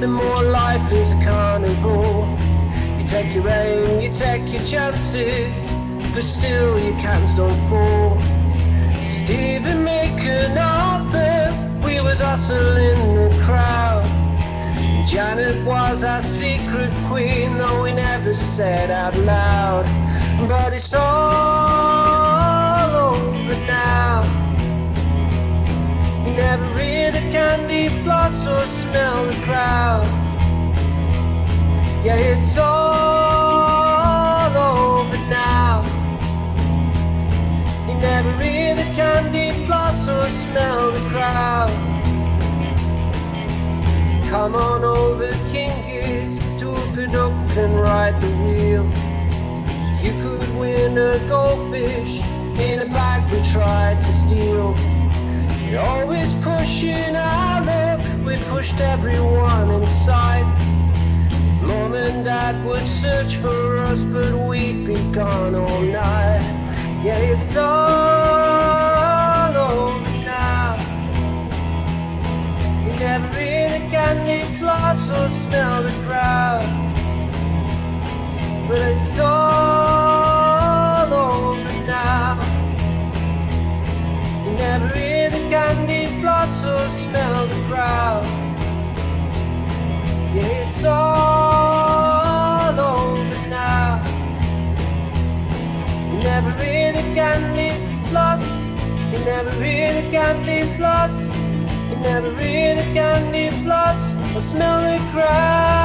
the more life is carnival. You take your aim, you take your chances, but still your cans don't fall. Stephen Macon, Arthur, we was hustle in the crowd. Janet was our secret queen, though we never said out loud. But it's all over now. You never read the candy floss or smell the crowd. Yeah, it's all over now. You never read the candy floss or smell the crowd. Come on over, King Geese, to open up and ride the wheel. You could win a goldfish in a bag we tried to steal. You're always pushing our luck, we pushed everyone inside. Mom and Dad would search for us, but we'd be gone all night. Yeah, it's all over now. You never really candy floss or smell the crowd, but it's all over now. You never hear the candy floss or smell the crowd. Yeah, it's all over now. You never hear the candy floss. You never hear the candy floss. You never hear the candy floss or smell the crowd.